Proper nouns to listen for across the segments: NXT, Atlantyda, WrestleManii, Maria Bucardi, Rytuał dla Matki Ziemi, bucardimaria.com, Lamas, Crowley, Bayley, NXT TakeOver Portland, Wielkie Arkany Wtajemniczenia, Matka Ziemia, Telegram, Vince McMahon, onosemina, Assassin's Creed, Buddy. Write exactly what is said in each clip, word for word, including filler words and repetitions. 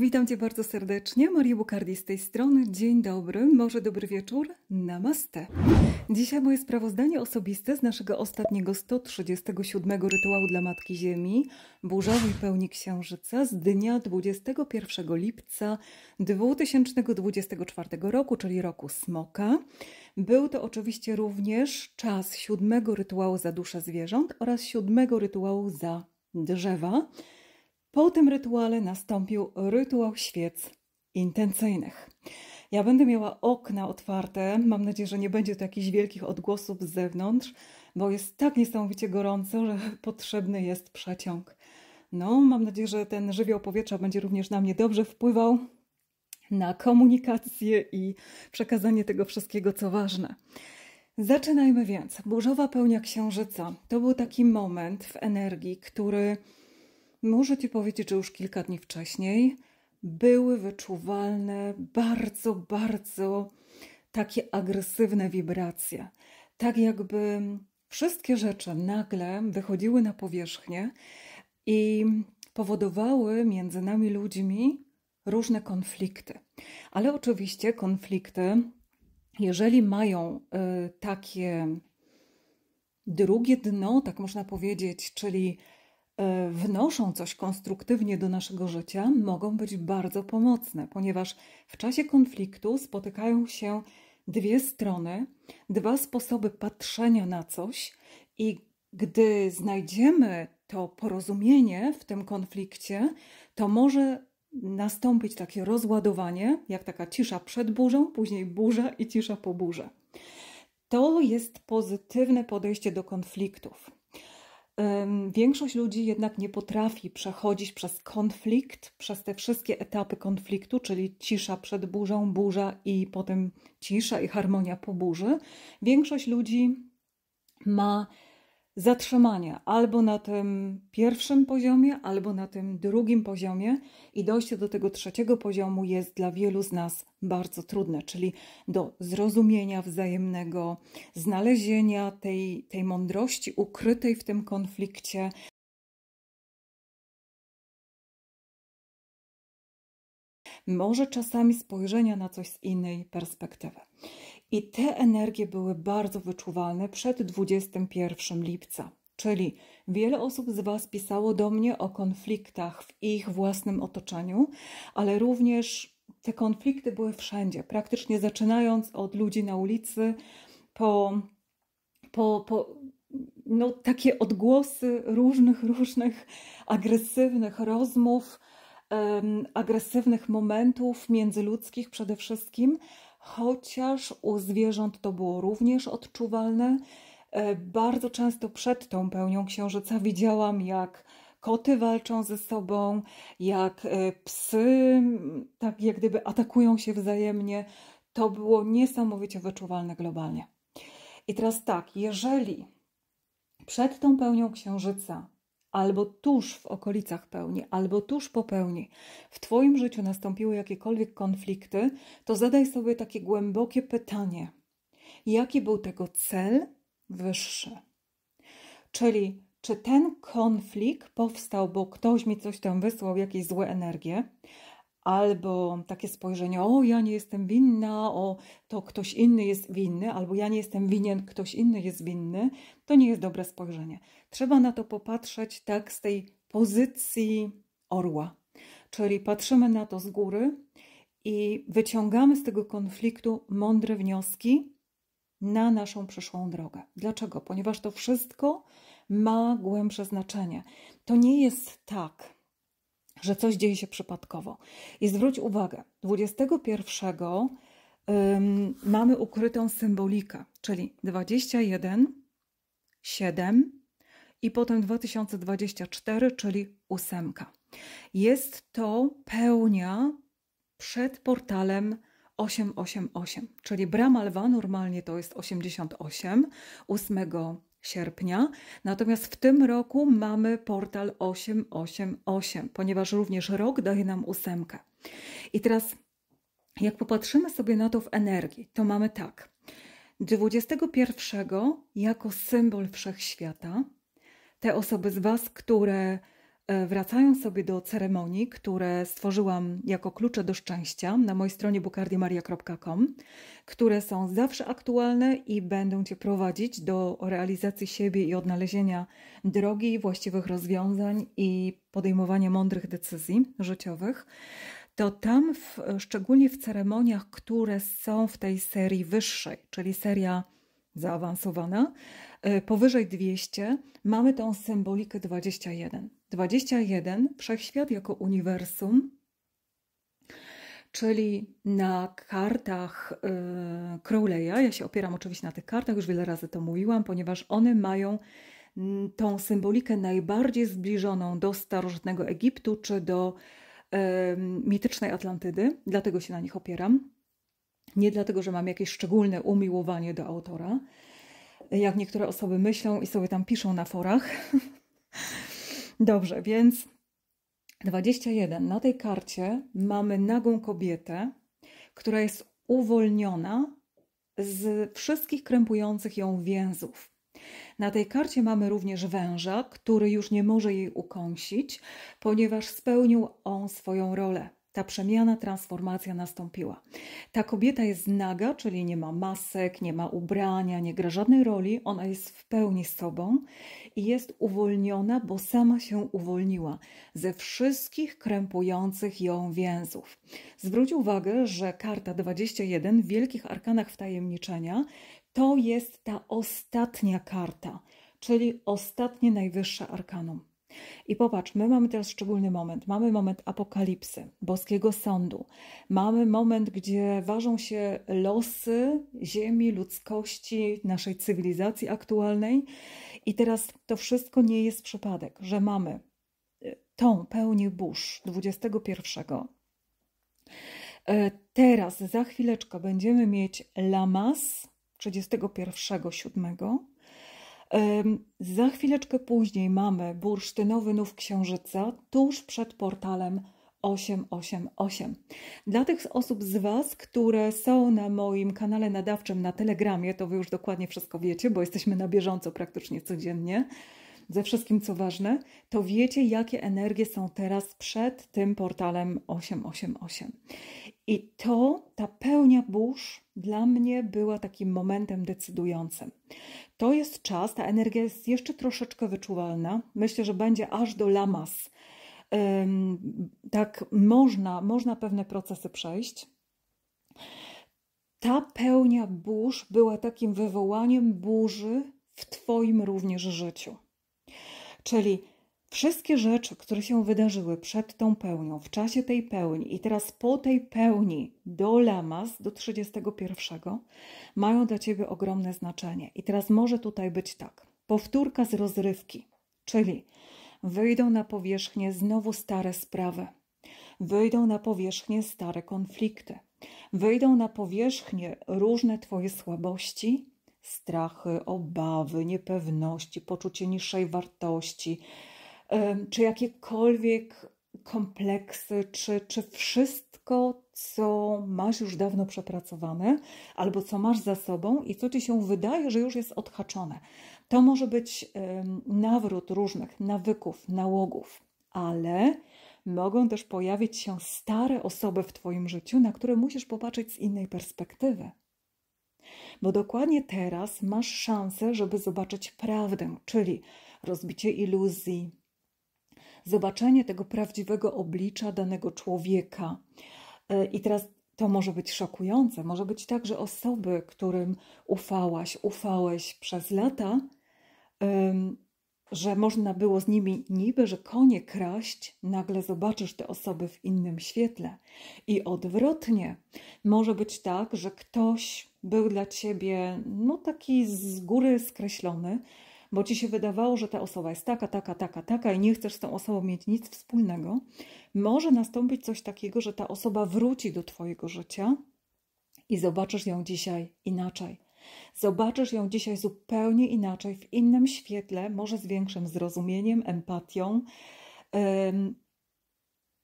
Witam Cię bardzo serdecznie, Maria Bucardi z tej strony. Dzień dobry, może dobry wieczór, namaste. Dzisiaj moje sprawozdanie osobiste z naszego ostatniego sto trzydziestego siódmego rytuału dla Matki Ziemi, burzowej pełni księżyca z dnia dwudziestego pierwszego lipca dwa tysiące dwudziestego czwartego roku, czyli roku smoka. Był to oczywiście również czas siódmego rytuału za dusze zwierząt oraz siódmego rytuału za drzewa. Po tym rytuale nastąpił rytuał świec intencyjnych. Ja będę miała okna otwarte, mam nadzieję, że nie będzie to jakichś wielkich odgłosów z zewnątrz, bo jest tak niesamowicie gorąco, że potrzebny jest przeciąg. No, mam nadzieję, że ten żywioł powietrza będzie również na mnie dobrze wpływał, na komunikację i przekazanie tego wszystkiego, co ważne. Zaczynajmy więc. Burzowa pełnia księżyca to był taki moment w energii, który... Muszę Ci powiedzieć, że już kilka dni wcześniej były wyczuwalne bardzo, bardzo takie agresywne wibracje. Tak jakby wszystkie rzeczy nagle wychodziły na powierzchnię i powodowały między nami ludźmi różne konflikty. Ale oczywiście konflikty, jeżeli mają y, takie drugie dno, tak można powiedzieć, czyli wnoszą coś konstruktywnie do naszego życia, mogą być bardzo pomocne, ponieważ w czasie konfliktu spotykają się dwie strony, dwa sposoby patrzenia na coś i gdy znajdziemy to porozumienie w tym konflikcie, to może nastąpić takie rozładowanie, jak taka cisza przed burzą, później burza i cisza po burzę. To jest pozytywne podejście do konfliktów. Większość ludzi jednak nie potrafi przechodzić przez konflikt, przez te wszystkie etapy konfliktu, czyli cisza przed burzą, burza i potem cisza i harmonia po burzy. Większość ludzi ma zatrzymania albo na tym pierwszym poziomie, albo na tym drugim poziomie i dojście do tego trzeciego poziomu jest dla wielu z nas bardzo trudne, czyli do zrozumienia wzajemnego, znalezienia tej, tej mądrości ukrytej w tym konflikcie. Może czasami spojrzenia na coś z innej perspektywy. I te energie były bardzo wyczuwalne przed dwudziestego pierwszego lipca. Czyli wiele osób z Was pisało do mnie o konfliktach w ich własnym otoczeniu, ale również te konflikty były wszędzie. Praktycznie zaczynając od ludzi na ulicy, po, po, po no, takie odgłosy różnych, różnych agresywnych rozmów, um, agresywnych momentów międzyludzkich przede wszystkim, chociaż u zwierząt to było również odczuwalne. Bardzo często przed tą pełnią księżyca widziałam, jak koty walczą ze sobą, jak psy tak jak gdyby atakują się wzajemnie. To było niesamowicie wyczuwalne globalnie. I teraz tak, jeżeli przed tą pełnią księżyca albo tuż w okolicach pełni, albo tuż po pełni, w Twoim życiu nastąpiły jakiekolwiek konflikty, to zadaj sobie takie głębokie pytanie. Jaki był tego cel wyższy? Czyli czy ten konflikt powstał, bo ktoś mi coś tam wysłał, jakieś złe energie, albo takie spojrzenie, o ja nie jestem winna, o to ktoś inny jest winny, albo ja nie jestem winien, ktoś inny jest winny, to nie jest dobre spojrzenie. Trzeba na to popatrzeć tak z tej pozycji orła, czyli patrzymy na to z góry i wyciągamy z tego konfliktu mądre wnioski na naszą przyszłą drogę. Dlaczego? Ponieważ to wszystko ma głębsze znaczenie. To nie jest tak, że coś dzieje się przypadkowo. I zwróć uwagę, dwudziestego pierwszego um, mamy ukrytą symbolikę, czyli dwadzieścia jeden, siedem i potem dwa tysiące dwadzieścia cztery, czyli ósemka. Jest to pełnia przed portalem osiem osiem osiem, czyli brama lwa normalnie to jest osiemdziesiąt osiem, ósmego sierpnia, natomiast w tym roku mamy portal osiem osiem osiem, ponieważ również rok daje nam ósemkę. I teraz jak popatrzymy sobie na to w energii, to mamy tak, dwudziestego pierwszego jako symbol wszechświata, te osoby z Was, które wracają sobie do ceremonii, które stworzyłam jako klucze do szczęścia na mojej stronie bucardimaria kropka com, które są zawsze aktualne i będą Cię prowadzić do realizacji siebie i odnalezienia drogi, właściwych rozwiązań i podejmowania mądrych decyzji życiowych. To tam, w, szczególnie w ceremoniach, które są w tej serii wyższej, czyli seria zaawansowana, powyżej dwieście, mamy tą symbolikę dwadzieścia jeden. dwadzieścia jeden, wszechświat jako uniwersum, czyli na kartach yy, Crowleya, ja się opieram oczywiście na tych kartach, już wiele razy to mówiłam, ponieważ one mają m, tą symbolikę najbardziej zbliżoną do starożytnego Egiptu, czy do yy, mitycznej Atlantydy, dlatego się na nich opieram. Nie dlatego, że mam jakieś szczególne umiłowanie do autora, jak niektóre osoby myślą i sobie tam piszą na forach. Dobrze, więc dwadzieścia jeden. Na tej karcie mamy nagą kobietę, która jest uwolniona z wszystkich krępujących ją więzów. Na tej karcie mamy również węża, który już nie może jej ukąsić, ponieważ spełnił on swoją rolę. Ta przemiana, transformacja nastąpiła. Ta kobieta jest naga, czyli nie ma masek, nie ma ubrania, nie gra żadnej roli. Ona jest w pełni sobą i jest uwolniona, bo sama się uwolniła ze wszystkich krępujących ją więzów. Zwróć uwagę, że karta dwadzieścia jeden w Wielkich Arkanach Wtajemniczenia to jest ta ostatnia karta, czyli ostatnie najwyższe arkanum. I popatrz, my mamy teraz szczególny moment. Mamy moment apokalipsy, boskiego sądu. Mamy moment, gdzie ważą się losy ziemi, ludzkości, naszej cywilizacji aktualnej. I teraz to wszystko nie jest przypadek, że mamy tą pełnię burz dwudziestego pierwszego. Teraz, za chwileczkę, będziemy mieć Lamas trzydziestego pierwszego siódmego. Za chwileczkę później mamy bursztynowy nów księżyca tuż przed portalem osiem osiem osiem. Dla tych osób z Was, które są na moim kanale nadawczym na Telegramie, to Wy już dokładnie wszystko wiecie, bo jesteśmy na bieżąco praktycznie codziennie, ze wszystkim co ważne, to wiecie jakie energie są teraz przed tym portalem osiem osiem osiem. I to, ta pełnia burz dla mnie była takim momentem decydującym. To jest czas, ta energia jest jeszcze troszeczkę wyczuwalna. Myślę, że będzie aż do Lamas. Um, tak można, można pewne procesy przejść. Ta pełnia burz była takim wywołaniem burzy w Twoim również życiu. Czyli wszystkie rzeczy, które się wydarzyły przed tą pełnią, w czasie tej pełni i teraz po tej pełni do Lamas, do trzydziestego pierwszego, mają dla Ciebie ogromne znaczenie. I teraz może tutaj być tak, powtórka z rozrywki, czyli wyjdą na powierzchnię znowu stare sprawy, wyjdą na powierzchnię stare konflikty, wyjdą na powierzchnię różne Twoje słabości, strachy, obawy, niepewności, poczucie niższej wartości, czy jakiekolwiek kompleksy, czy, czy wszystko, co masz już dawno przepracowane, albo co masz za sobą i co Ci się wydaje, że już jest odhaczone. To może być nawrót różnych nawyków, nałogów, ale mogą też pojawić się stare osoby w Twoim życiu, na które musisz popatrzeć z innej perspektywy. Bo dokładnie teraz masz szansę, żeby zobaczyć prawdę, czyli rozbicie iluzji, zobaczenie tego prawdziwego oblicza danego człowieka. I teraz to może być szokujące. Może być tak, że osoby, którym ufałaś, ufałeś przez lata, że można było z nimi niby, że konie kraść, nagle zobaczysz te osoby w innym świetle. I odwrotnie. Może być tak, że ktoś był dla Ciebie no taki z góry skreślony, bo Ci się wydawało, że ta osoba jest taka, taka, taka, taka i nie chcesz z tą osobą mieć nic wspólnego, może nastąpić coś takiego, że ta osoba wróci do Twojego życia i zobaczysz ją dzisiaj inaczej. Zobaczysz ją dzisiaj zupełnie inaczej, w innym świetle, może z większym zrozumieniem, empatią ym,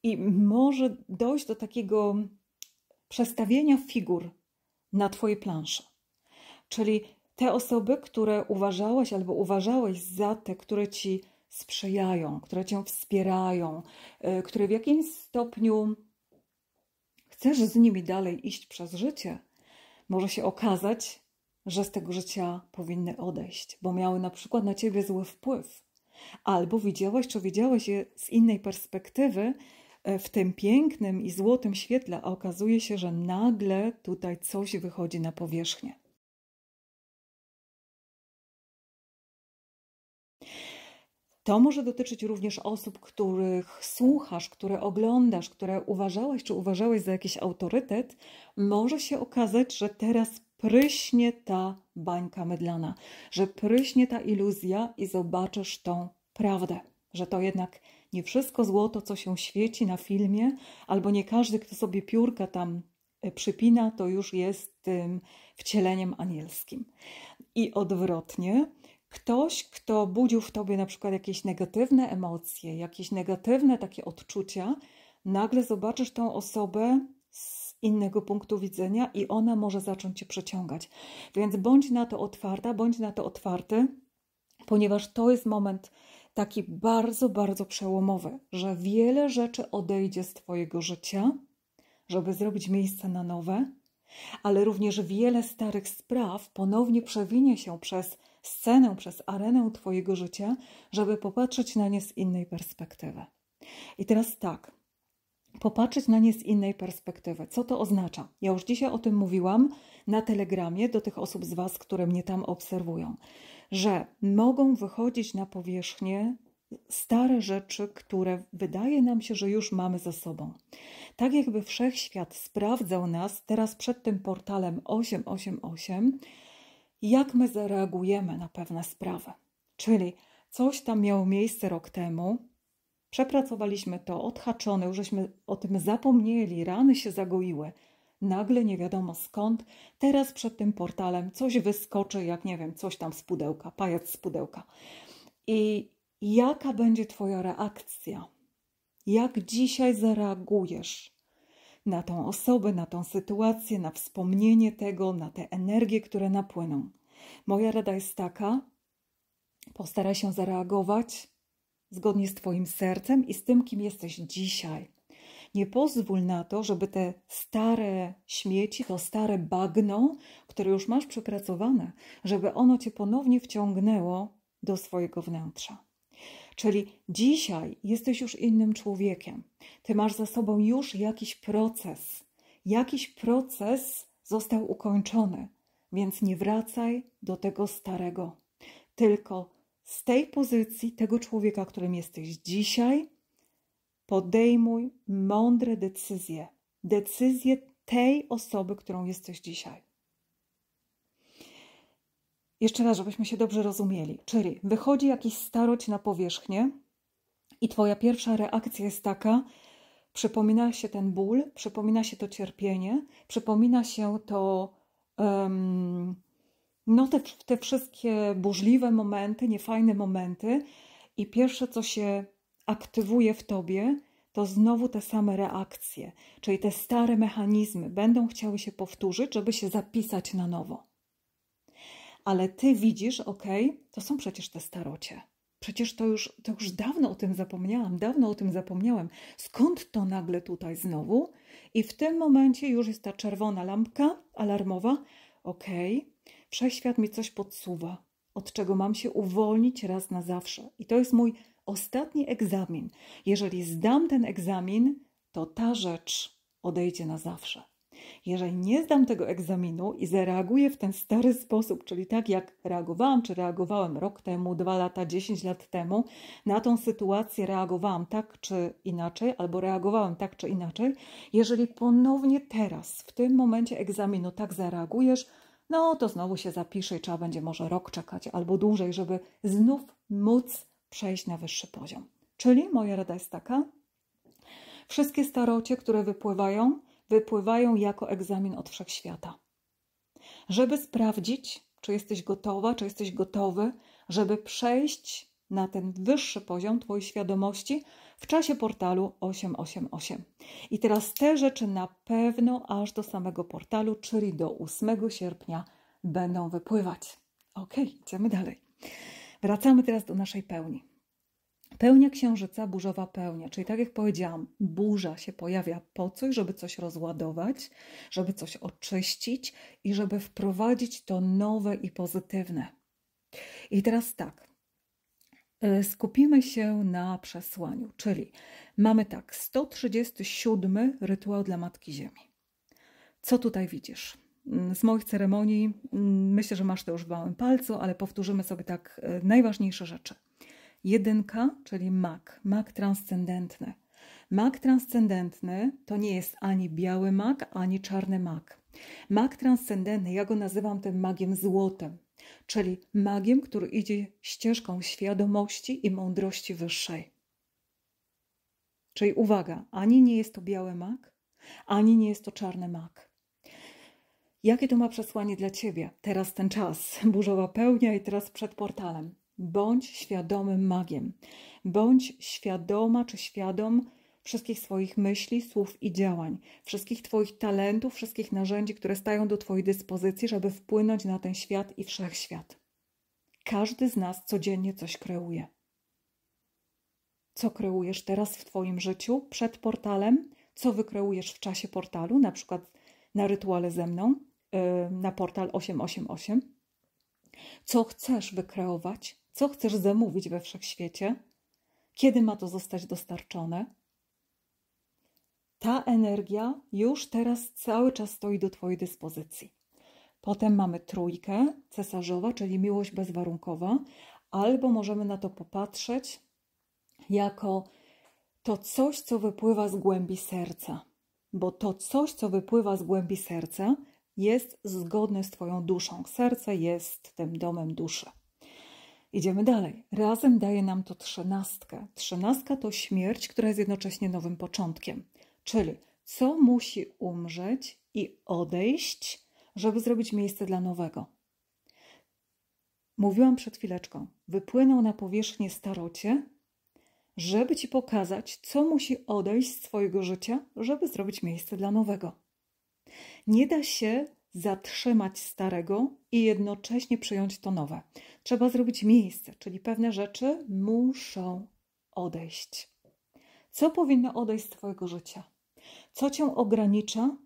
i może dojść do takiego przestawienia figur na Twojej planszy. Czyli te osoby, które uważałaś albo uważałeś za te, które Ci sprzyjają, które cię wspierają, które w jakimś stopniu chcesz z nimi dalej iść przez życie, może się okazać, że z tego życia powinny odejść, bo miały na przykład na ciebie zły wpływ. Albo widziałeś, czy widziałeś je z innej perspektywy, w tym pięknym i złotym świetle, a okazuje się, że nagle tutaj coś wychodzi na powierzchnię. To może dotyczyć również osób, których słuchasz, które oglądasz, które uważałeś czy uważałeś za jakiś autorytet. Może się okazać, że teraz pryśnie ta bańka mydlana, że pryśnie ta iluzja i zobaczysz tą prawdę, że to jednak nie wszystko złoto, co się świeci na filmie, albo nie każdy, kto sobie piórka tam przypina, to już jest tym wcieleniem anielskim. I odwrotnie, ktoś, kto budził w tobie na przykład jakieś negatywne emocje, jakieś negatywne takie odczucia, nagle zobaczysz tą osobę z innego punktu widzenia i ona może zacząć cię przyciągać. Więc bądź na to otwarta, bądź na to otwarty, ponieważ to jest moment taki bardzo, bardzo przełomowy, że wiele rzeczy odejdzie z twojego życia, żeby zrobić miejsce na nowe, ale również wiele starych spraw ponownie przewinie się przez scenę, przez arenę twojego życia, żeby popatrzeć na nie z innej perspektywy. I teraz tak, popatrzeć na nie z innej perspektywy. Co to oznacza? Ja już dzisiaj o tym mówiłam na Telegramie do tych osób z was, które mnie tam obserwują, że mogą wychodzić na powierzchnię stare rzeczy, które wydaje nam się, że już mamy za sobą. Tak jakby wszechświat sprawdzał nas teraz przed tym portalem osiem osiem osiem, jak my zareagujemy na pewne sprawy. Czyli coś tam miało miejsce rok temu, przepracowaliśmy to, odhaczone, już żeśmy o tym zapomnieli, rany się zagoiły. Nagle nie wiadomo skąd, teraz przed tym portalem coś wyskoczy, jak nie wiem, coś tam z pudełka, pajac z pudełka. I jaka będzie twoja reakcja? Jak dzisiaj zareagujesz na tą osobę, na tą sytuację, na wspomnienie tego, na te energie, które napłyną? Moja rada jest taka, postaraj się zareagować zgodnie z twoim sercem i z tym, kim jesteś dzisiaj. Nie pozwól na to, żeby te stare śmieci, to stare bagno, które już masz przepracowane, żeby ono cię ponownie wciągnęło do swojego wnętrza. Czyli dzisiaj jesteś już innym człowiekiem. Ty masz za sobą już jakiś proces. Jakiś proces został ukończony, więc nie wracaj do tego starego. Tylko z tej pozycji, tego człowieka, którym jesteś dzisiaj, podejmuj mądre decyzje. Decyzje tej osoby, którą jesteś dzisiaj. Jeszcze raz, żebyśmy się dobrze rozumieli. Czyli wychodzi jakiś starość na powierzchnię i twoja pierwsza reakcja jest taka, przypomina się ten ból, przypomina się to cierpienie, przypomina się to... Um, no te, te wszystkie burzliwe momenty, niefajne momenty i pierwsze, co się aktywuje w tobie, to znowu te same reakcje, czyli te stare mechanizmy będą chciały się powtórzyć, żeby się zapisać na nowo. Ale ty widzisz, ok, to są przecież te starocie. Przecież to już, to już dawno o tym zapomniałam, dawno o tym zapomniałem. Skąd to nagle tutaj znowu? I w tym momencie już jest ta czerwona lampka alarmowa. Ok, wszechświat mi coś podsuwa, od czego mam się uwolnić raz na zawsze. I to jest mój ostatni egzamin. Jeżeli zdam ten egzamin, to ta rzecz odejdzie na zawsze. Jeżeli nie zdam tego egzaminu i zareaguję w ten stary sposób, czyli tak jak reagowałam, czy reagowałem rok temu, dwa lata, dziesięć lat temu, na tą sytuację reagowałam tak czy inaczej, albo reagowałem tak czy inaczej, jeżeli ponownie teraz, w tym momencie egzaminu tak zareagujesz, no to znowu się zapiszę i trzeba będzie może rok czekać, albo dłużej, żeby znów móc przejść na wyższy poziom. Czyli moja rada jest taka, wszystkie starocie, które wypływają, wypływają jako egzamin od wszechświata. Żeby sprawdzić, czy jesteś gotowa, czy jesteś gotowy, żeby przejść na ten wyższy poziom twojej świadomości w czasie portalu osiem osiem osiem. I teraz te rzeczy na pewno aż do samego portalu, czyli do ósmego sierpnia będą wypływać. Ok, idziemy dalej. Wracamy teraz do naszej pełni. Pełnia księżyca, burzowa pełnia, czyli tak jak powiedziałam, burza się pojawia po coś, żeby coś rozładować, żeby coś oczyścić i żeby wprowadzić to nowe i pozytywne. I teraz tak, skupimy się na przesłaniu, czyli mamy tak, sto trzydziesty siódmy rytuał dla Matki Ziemi. Co tutaj widzisz? Z moich ceremonii, myślę, że masz to już w małym palcu, ale powtórzymy sobie tak najważniejsze rzeczy. Jedynka, czyli mak, mak transcendentny. Mak transcendentny to nie jest ani biały mak, ani czarny mak. Mak transcendentny, ja go nazywam tym magiem złotym, czyli magiem, który idzie ścieżką świadomości i mądrości wyższej. Czyli uwaga, ani nie jest to biały mak, ani nie jest to czarny mak. Jakie to ma przesłanie dla Ciebie? Teraz ten czas, burzowa pełnia i teraz przed portalem. Bądź świadomym magiem. Bądź świadoma czy świadom wszystkich swoich myśli, słów i działań. Wszystkich Twoich talentów, wszystkich narzędzi, które stają do Twojej dyspozycji, żeby wpłynąć na ten świat i wszechświat. Każdy z nas codziennie coś kreuje. Co kreujesz teraz w Twoim życiu, przed portalem? Co wykreujesz w czasie portalu, na przykład na rytuale ze mną, na portal osiem osiem osiem? Co chcesz wykreować? Co chcesz zamówić we wszechświecie? Kiedy ma to zostać dostarczone? Ta energia już teraz cały czas stoi do Twojej dyspozycji. Potem mamy trójkę cesarzowa, czyli miłość bezwarunkowa, albo możemy na to popatrzeć jako to coś, co wypływa z głębi serca. Bo to coś, co wypływa z głębi serca, jest zgodny z Twoją duszą. Serce jest tym domem duszy. Idziemy dalej. Razem daje nam to trzynastkę. Trzynastka to śmierć, która jest jednocześnie nowym początkiem. Czyli co musi umrzeć i odejść, żeby zrobić miejsce dla nowego. Mówiłam przed chwileczką. Wypłynął na powierzchnię starocie, żeby Ci pokazać, co musi odejść z Twojego życia, żeby zrobić miejsce dla nowego. Nie da się zatrzymać starego i jednocześnie przyjąć to nowe. Trzeba zrobić miejsce, czyli pewne rzeczy muszą odejść. Co powinno odejść z Twojego życia? Co Cię ogranicza?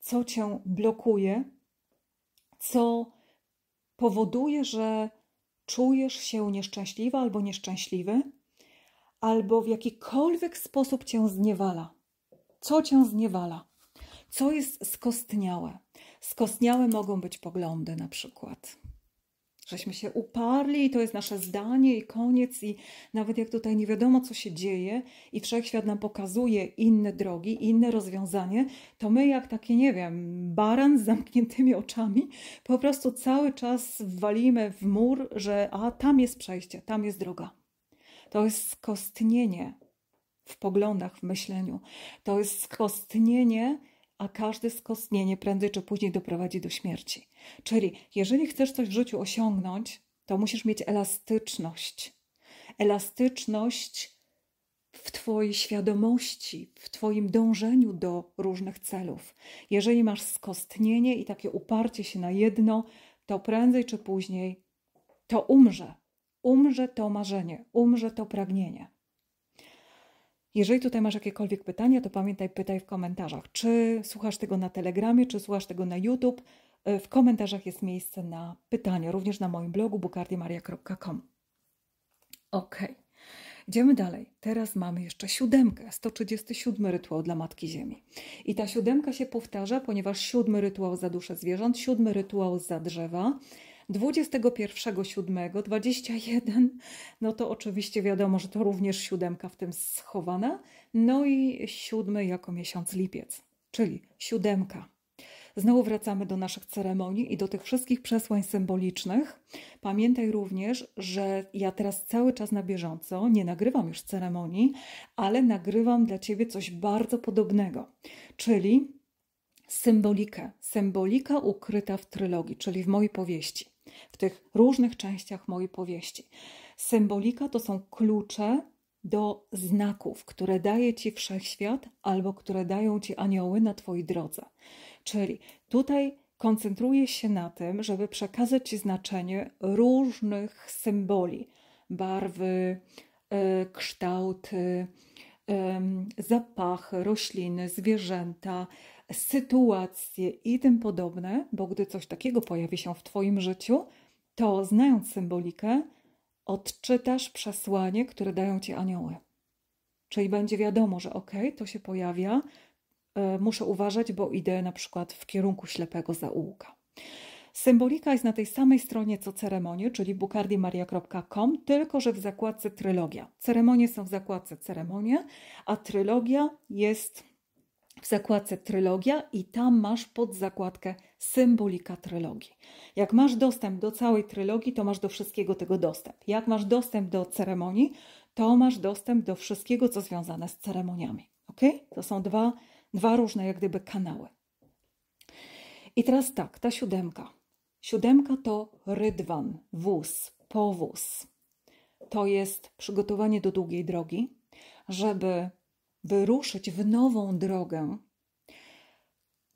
Co Cię blokuje? Co powoduje, że czujesz się nieszczęśliwa albo nieszczęśliwy? Albo w jakikolwiek sposób Cię zniewala? Co Cię zniewala? Co jest skostniałe? Skostniałe mogą być poglądy na przykład. Żeśmy się uparli i to jest nasze zdanie i koniec i nawet jak tutaj nie wiadomo co się dzieje i wszechświat nam pokazuje inne drogi, inne rozwiązanie, to my jak takie, nie wiem, baran z zamkniętymi oczami po prostu cały czas walimy w mur, że a tam jest przejście, tam jest droga. To jest skostnienie w poglądach, w myśleniu. To jest skostnienie. A każde skostnienie prędzej czy później doprowadzi do śmierci. Czyli jeżeli chcesz coś w życiu osiągnąć, to musisz mieć elastyczność. Elastyczność w Twojej świadomości, w Twoim dążeniu do różnych celów. Jeżeli masz skostnienie i takie uparcie się na jedno, to prędzej czy później to umrze. Umrze to marzenie, umrze to pragnienie. Jeżeli tutaj masz jakiekolwiek pytania, to pamiętaj, pytaj w komentarzach. Czy słuchasz tego na Telegramie, czy słuchasz tego na YouTube? W komentarzach jest miejsce na pytania, również na moim blogu bucardimaria kropka com. Ok, idziemy dalej. Teraz mamy jeszcze siódemkę, sto trzydziesty siódmy rytuał dla Matki Ziemi. I ta siódemka się powtarza, ponieważ siódmy rytuał za dusze zwierząt, siódmy rytuał za drzewa, dwudziestego pierwszego siódmego, dwudziestego pierwszego, dwudziestego pierwszego, no to oczywiście wiadomo, że to również siódemka w tym schowana, no i siódmy jako miesiąc lipiec, czyli siódemka. Znowu wracamy do naszych ceremonii i do tych wszystkich przesłań symbolicznych. Pamiętaj również, że ja teraz cały czas na bieżąco nie nagrywam już ceremonii, ale nagrywam dla Ciebie coś bardzo podobnego, czyli symbolikę. Symbolika ukryta w trylogii, czyli w mojej powieści. W tych różnych częściach mojej powieści. Symbolika to są klucze do znaków, które daje Ci wszechświat albo które dają Ci anioły na Twojej drodze. Czyli tutaj koncentruję się na tym, żeby przekazać Ci znaczenie różnych symboli. Barwy, kształt, zapachy, rośliny, zwierzęta, sytuacje i tym podobne, bo gdy coś takiego pojawi się w Twoim życiu, to znając symbolikę, odczytasz przesłanie, które dają Ci anioły. Czyli będzie wiadomo, że okej, okay, to się pojawia, muszę uważać, bo idę na przykład w kierunku ślepego zaułka. Symbolika jest na tej samej stronie co ceremonie, czyli bucardimaria kropka com, tylko że w zakładce trylogia. Ceremonie są w zakładce ceremonie, a trylogia jest w zakładce trylogia i tam masz pod zakładkę symbolika trylogii. Jak masz dostęp do całej trylogii, to masz do wszystkiego tego dostęp. Jak masz dostęp do ceremonii, to masz dostęp do wszystkiego, co związane z ceremoniami. Ok? To są dwa, dwa różne jak gdyby kanały. I teraz tak, ta siódemka. Siódemka to rydwan, wóz, powóz. To jest przygotowanie do długiej drogi, żeby wyruszyć w nową drogę,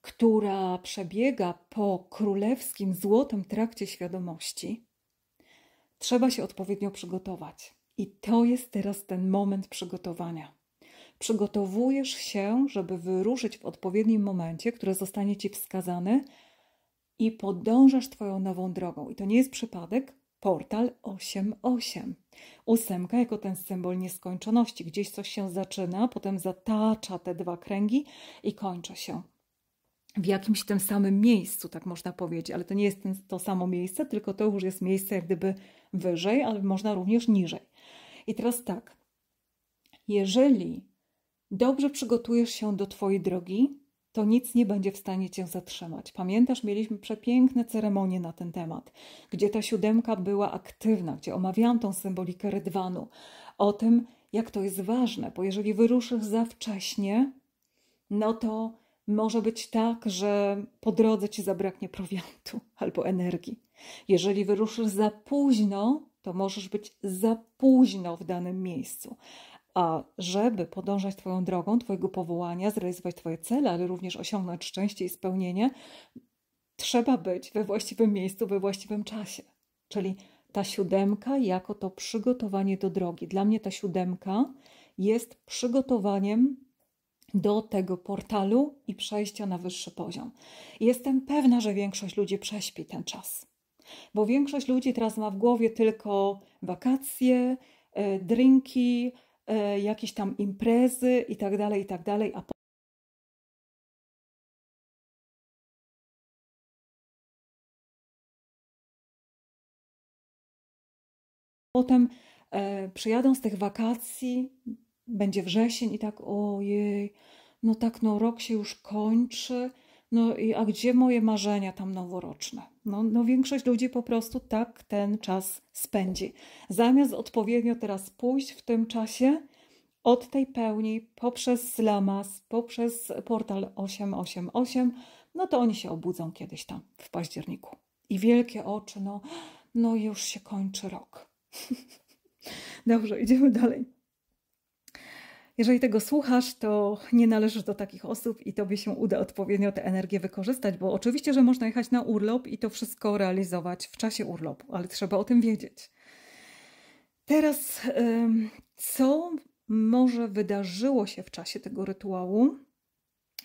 która przebiega po królewskim złotym trakcie świadomości. Trzeba się odpowiednio przygotować. I to jest teraz ten moment przygotowania. Przygotowujesz się, żeby wyruszyć w odpowiednim momencie, który zostanie Ci wskazany i podążasz Twoją nową drogą. I to nie jest przypadek, portal osiem osiem. Ósemka jako ten symbol nieskończoności. Gdzieś coś się zaczyna, potem zatacza te dwa kręgi i kończy się w jakimś tym samym miejscu, tak można powiedzieć. Ale to nie jest to samo miejsce, tylko to już jest miejsce jak gdyby wyżej, ale można również niżej. I teraz tak, jeżeli dobrze przygotujesz się do Twojej drogi, to nic nie będzie w stanie Cię zatrzymać. Pamiętasz, mieliśmy przepiękne ceremonie na ten temat, gdzie ta siódemka była aktywna, gdzie omawiałam tą symbolikę rydwanu, o tym, jak to jest ważne, bo jeżeli wyruszysz za wcześnie, no to może być tak, że po drodze Ci zabraknie prowiantu albo energii. Jeżeli wyruszysz za późno, to możesz być za późno w danym miejscu. A żeby podążać Twoją drogą, Twojego powołania, zrealizować Twoje cele, ale również osiągnąć szczęście i spełnienie, trzeba być we właściwym miejscu, we właściwym czasie. Czyli ta siódemka jako to przygotowanie do drogi. Dla mnie ta siódemka jest przygotowaniem do tego portalu i przejścia na wyższy poziom. Jestem pewna, że większość ludzi prześpi ten czas. Bo większość ludzi teraz ma w głowie tylko wakacje, drinki, jakieś tam imprezy i tak dalej, i tak dalej, a potem e, przyjadą z tych wakacji, będzie wrzesień i tak ojej, no tak no rok się już kończy, no i a gdzie moje marzenia tam noworoczne? No, no większość ludzi po prostu tak ten czas spędzi. Zamiast odpowiednio teraz pójść w tym czasie od tej pełni poprzez Lamas, poprzez portal osiem osiem osiem, no to oni się obudzą kiedyś tam w październiku. I wielkie oczy, no, no już się kończy rok. Dobrze, idziemy dalej. Jeżeli tego słuchasz, to nie należysz do takich osób i Tobie się uda odpowiednio tę energię wykorzystać, bo oczywiście, że można jechać na urlop i to wszystko realizować w czasie urlopu, ale trzeba o tym wiedzieć. Teraz, co może wydarzyło się w czasie tego rytuału,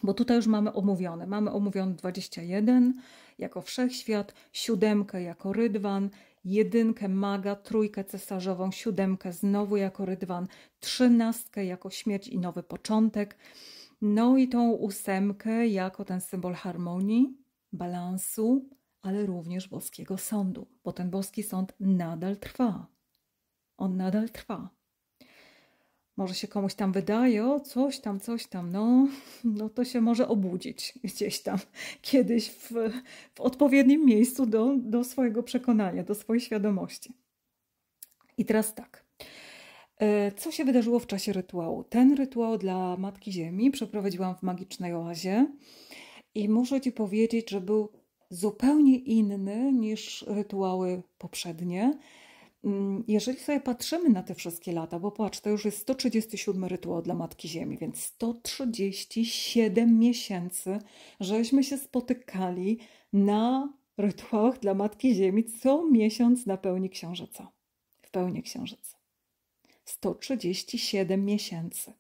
bo tutaj już mamy omówione. Mamy omówione dwadzieścia jeden jako wszechświat, siódemkę jako rydwan, jedynkę maga, trójkę cesarzową, siódemkę znowu jako rydwan, trzynastkę jako śmierć i nowy początek, no i tą ósemkę jako ten symbol harmonii, balansu, ale również boskiego sądu, bo ten boski sąd nadal trwa. On nadal trwa. Może się komuś tam wydaje, o coś tam, coś tam, no, no to się może obudzić gdzieś tam, kiedyś w, w odpowiednim miejscu do, do swojego przekonania, do swojej świadomości. I teraz tak, co się wydarzyło w czasie rytuału? Ten rytuał dla Matki Ziemi przeprowadziłam w magicznej oazie i muszę Ci powiedzieć, że był zupełnie inny niż rytuały poprzednie. Jeżeli sobie patrzymy na te wszystkie lata, bo patrz, to już jest sto trzydziesty siódmy rytuał dla Matki Ziemi, więc sto trzydzieści siedem miesięcy, żeśmy się spotykali na rytuałach dla Matki Ziemi co miesiąc na pełni księżyca, w pełni księżyca. sto trzydzieści siedem miesięcy.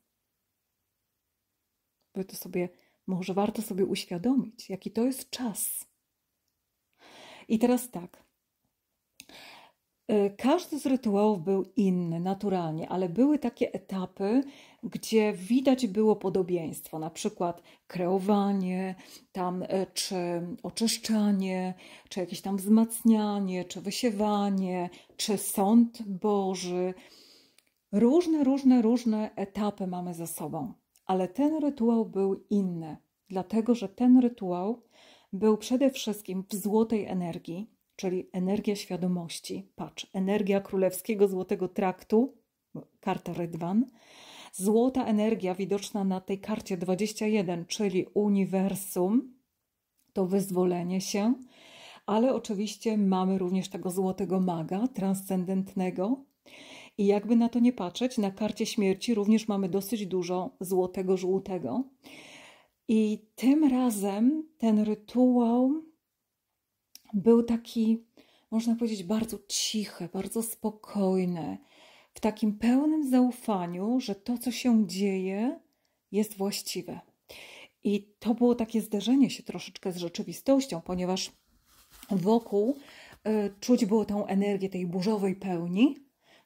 By to sobie, może warto sobie uświadomić, jaki to jest czas. I teraz tak. Każdy z rytuałów był inny, naturalnie, ale były takie etapy, gdzie widać było podobieństwo, na przykład kreowanie, tam, czy oczyszczanie, czy jakieś tam wzmacnianie, czy wysiewanie, czy sąd Boży. Różne, różne, różne etapy mamy za sobą, ale ten rytuał był inny, dlatego że ten rytuał był przede wszystkim w złotej energii, czyli energia świadomości, patrz, energia królewskiego złotego traktu, karta Rydwan, złota energia widoczna na tej karcie dwudziestej pierwszej, czyli uniwersum, to wyzwolenie się, ale oczywiście mamy również tego złotego maga, transcendentnego i jakby na to nie patrzeć, na karcie śmierci również mamy dosyć dużo złotego żółtego i tym razem ten rytuał był taki, można powiedzieć, bardzo cichy, bardzo spokojny, w takim pełnym zaufaniu, że to, co się dzieje, jest właściwe. I to było takie zderzenie się troszeczkę z rzeczywistością, ponieważ wokół y, czuć było tą energię tej burzowej pełni,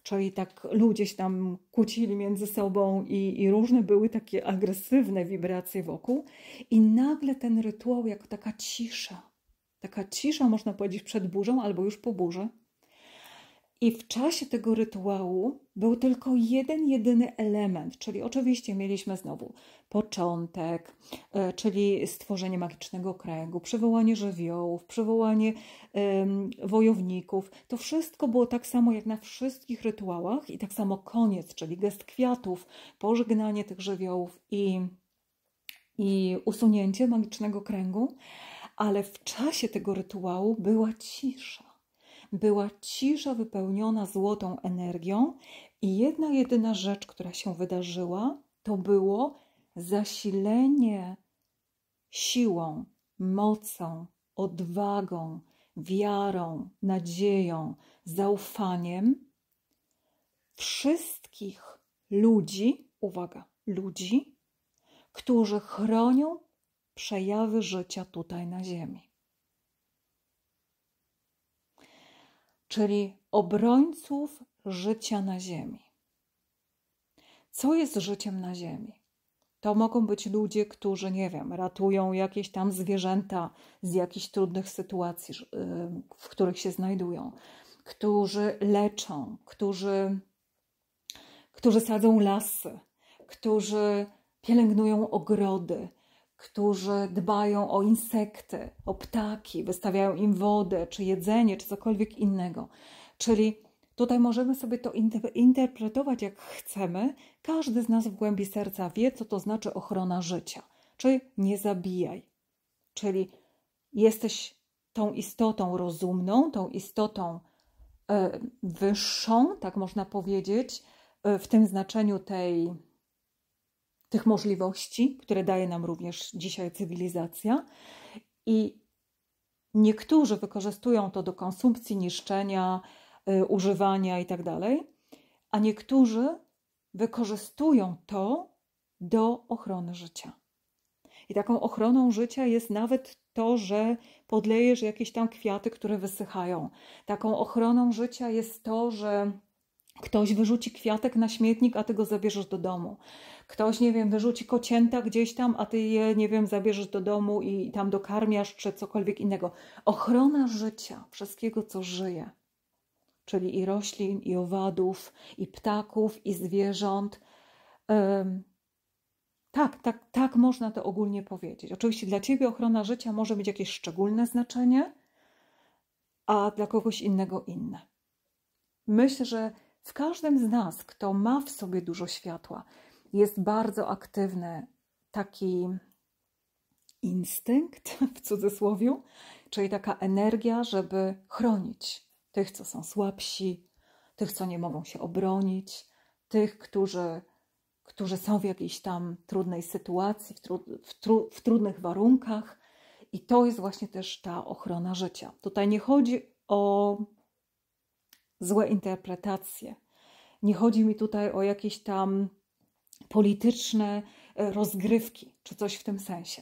czyli tak ludzie się tam kłócili między sobą i, i różne były takie agresywne wibracje wokół. I nagle ten rytuał jako taka cisza. Taka cisza, można powiedzieć, przed burzą albo już po burzy. I w czasie tego rytuału był tylko jeden, jedyny element, czyli oczywiście mieliśmy znowu początek, czyli stworzenie magicznego kręgu, przywołanie żywiołów, przywołanie um, wojowników. To wszystko było tak samo jak na wszystkich rytuałach i tak samo koniec, czyli gest kwiatów, pożegnanie tych żywiołów i, i usunięcie magicznego kręgu. Ale w czasie tego rytuału była cisza. Była cisza wypełniona złotą energią i jedna jedyna rzecz, która się wydarzyła, to było zasilenie siłą, mocą, odwagą, wiarą, nadzieją, zaufaniem wszystkich ludzi, uwaga, ludzi, którzy chronią przejawy życia tutaj na ziemi. Czyli obrońców życia na ziemi. Co jest życiem na ziemi? To mogą być ludzie, którzy, nie wiem, ratują jakieś tam zwierzęta z jakichś trudnych sytuacji, w których się znajdują, którzy leczą, którzy, którzy sadzą lasy, którzy pielęgnują ogrody, którzy dbają o insekty, o ptaki, wystawiają im wodę, czy jedzenie, czy cokolwiek innego. Czyli tutaj możemy sobie to interpretować jak chcemy. Każdy z nas w głębi serca wie, co to znaczy ochrona życia. Czyli nie zabijaj. Czyli jesteś tą istotą rozumną, tą istotą wyższą, tak można powiedzieć, w tym znaczeniu tej... tych możliwości, które daje nam również dzisiaj cywilizacja i niektórzy wykorzystują to do konsumpcji, niszczenia, yy, używania itd., a niektórzy wykorzystują to do ochrony życia. I taką ochroną życia jest nawet to, że podlejesz jakieś tam kwiaty, które wysychają. Taką ochroną życia jest to, że ktoś wyrzuci kwiatek na śmietnik, a ty go zabierzesz do domu. Ktoś, nie wiem, wyrzuci kocięta gdzieś tam, a ty je, nie wiem, zabierzesz do domu i tam dokarmiasz, czy cokolwiek innego. Ochrona życia, wszystkiego, co żyje. Czyli i roślin, i owadów, i ptaków, i zwierząt. Um, tak, tak, tak można to ogólnie powiedzieć. Oczywiście dla ciebie ochrona życia może mieć jakieś szczególne znaczenie, a dla kogoś innego inne. Myślę, że w każdym z nas, kto ma w sobie dużo światła, jest bardzo aktywny taki instynkt, w cudzysłowie, czyli taka energia, żeby chronić tych, co są słabsi, tych, co nie mogą się obronić, tych, którzy, którzy są w jakiejś tam trudnej sytuacji, w, tru, w, tru, w trudnych warunkach. I to jest właśnie też ta ochrona życia. Tutaj nie chodzi o złe interpretacje. Nie chodzi mi tutaj o jakieś tam polityczne rozgrywki, czy coś w tym sensie.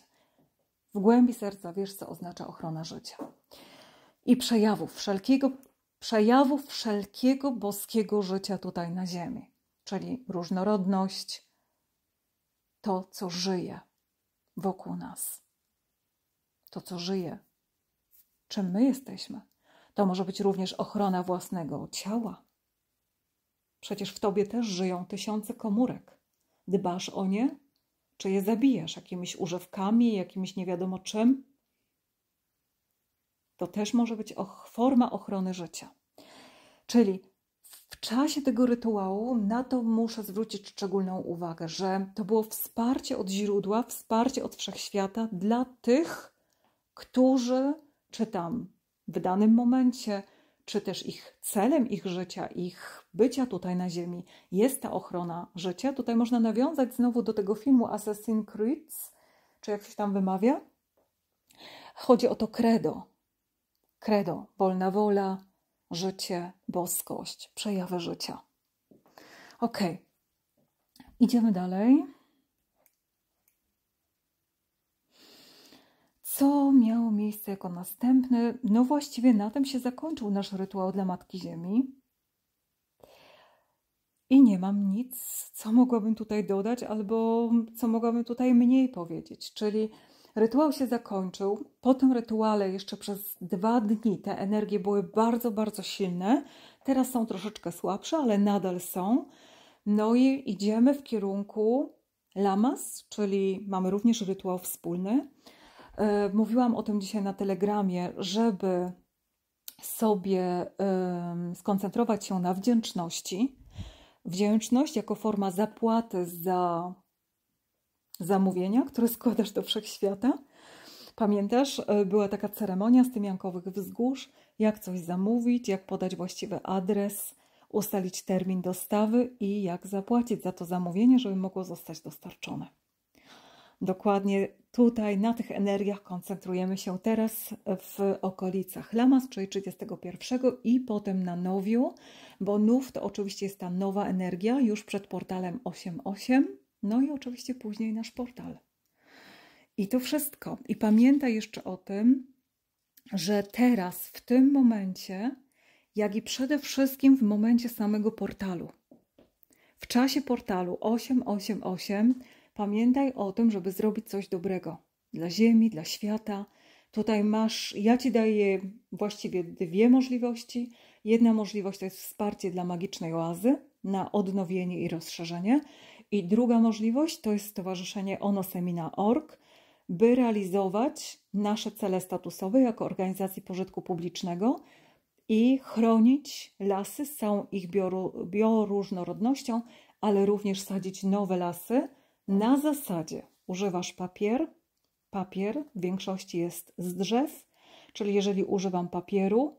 W głębi serca wiesz, co oznacza ochrona życia. I przejawów wszelkiego, przejawów wszelkiego boskiego życia tutaj na ziemi. Czyli różnorodność, to, co żyje wokół nas. To, co żyje. Czym my jesteśmy? To może być również ochrona własnego ciała. Przecież w tobie też żyją tysiące komórek. Dbasz o nie? Czy je zabijasz jakimiś używkami, jakimiś nie wiadomo czym? To też może być och- forma ochrony życia. Czyli w czasie tego rytuału na to muszę zwrócić szczególną uwagę, że to było wsparcie od źródła, wsparcie od wszechświata dla tych, którzy, czy tam w danym momencie, czy też ich celem ich życia, ich bycia tutaj na ziemi jest ta ochrona życia. Tutaj można nawiązać znowu do tego filmu Assassin's Creed, czy jak się tam wymawia. Chodzi o to credo. Credo, wolna wola, życie, boskość, przejawy życia. Ok, idziemy dalej. Co miało miejsce jako następny? No właściwie na tym się zakończył nasz rytuał dla Matki Ziemi. I nie mam nic, co mogłabym tutaj dodać, albo co mogłabym tutaj mniej powiedzieć. Czyli rytuał się zakończył. Po tym rytuale jeszcze przez dwa dni te energie były bardzo, bardzo silne. Teraz są troszeczkę słabsze, ale nadal są. No i idziemy w kierunku Lamas, czyli mamy również rytuał wspólny. Mówiłam o tym dzisiaj na Telegramie, żeby sobie skoncentrować się na wdzięczności. Wdzięczność jako forma zapłaty za zamówienia, które składasz do wszechświata. Pamiętasz, była taka ceremonia z tymiankowych wzgórz, jak coś zamówić, jak podać właściwy adres, ustalić termin dostawy i jak zapłacić za to zamówienie, żeby mogło zostać dostarczone. Dokładnie tutaj na tych energiach koncentrujemy się teraz w okolicach Lamas, czyli trzydziestego pierwszego i potem na Nowiu, bo Nów to oczywiście jest ta nowa energia już przed portalem osiem osiem, no i oczywiście później nasz portal. I to wszystko. I pamiętaj jeszcze o tym, że teraz w tym momencie, jak i przede wszystkim w momencie samego portalu, w czasie portalu osiem osiem osiem, pamiętaj o tym, żeby zrobić coś dobrego dla Ziemi, dla świata. Tutaj masz, ja Ci daję właściwie dwie możliwości. Jedna możliwość to jest wsparcie dla magicznej oazy na odnowienie i rozszerzenie. I druga możliwość to jest stowarzyszenie ono semina kropka org, by realizować nasze cele statusowe jako organizacji pożytku publicznego i chronić lasy z całą ich bioru, bioróżnorodnością, ale również sadzić nowe lasy. Na zasadzie używasz papier, papier w większości jest z drzew, czyli jeżeli używam papieru,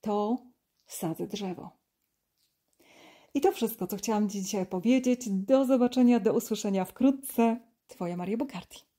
to sadzę drzewo. I to wszystko, co chciałam Ci dzisiaj powiedzieć. Do zobaczenia, do usłyszenia wkrótce. Twoja Maria Bucardi.